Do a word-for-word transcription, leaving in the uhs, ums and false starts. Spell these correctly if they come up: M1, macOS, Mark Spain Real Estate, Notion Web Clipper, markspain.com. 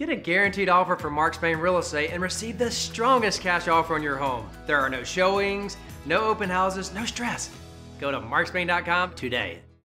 Get a guaranteed offer from Mark Spain Real Estate and receive the strongest cash offer on your home. There are no showings, no open houses, no stress. Go to mark spain dot com today.